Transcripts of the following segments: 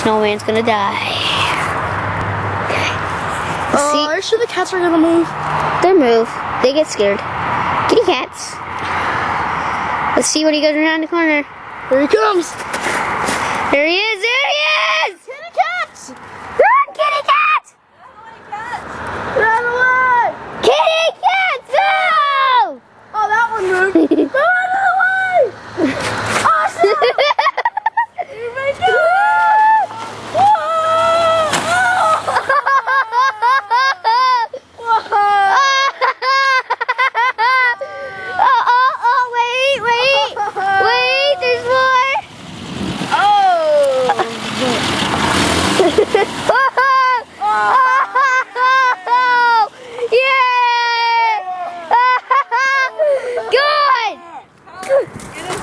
snowman's gonna die. See, are you sure the cats are gonna move? They move. They get scared. Kitty cats. Let's see when he goes around the corner. Here he comes. There he is. There he is. Kitty cats. Run, kitty cats. Run away. Kitty cats. No. Oh, that one moved. Go out of the way. Awesome.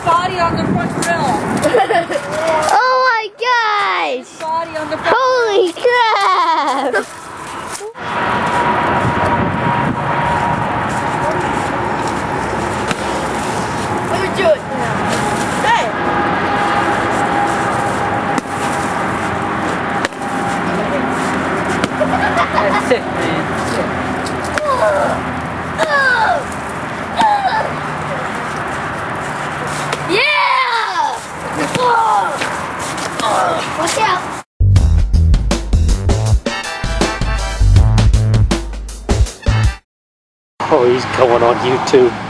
Body on the front grill. Oh my gosh! Body on the front Holy grill. Crap! Let me do it. Hey! That's it, man. Sick. Watch out! Oh, he's going on YouTube.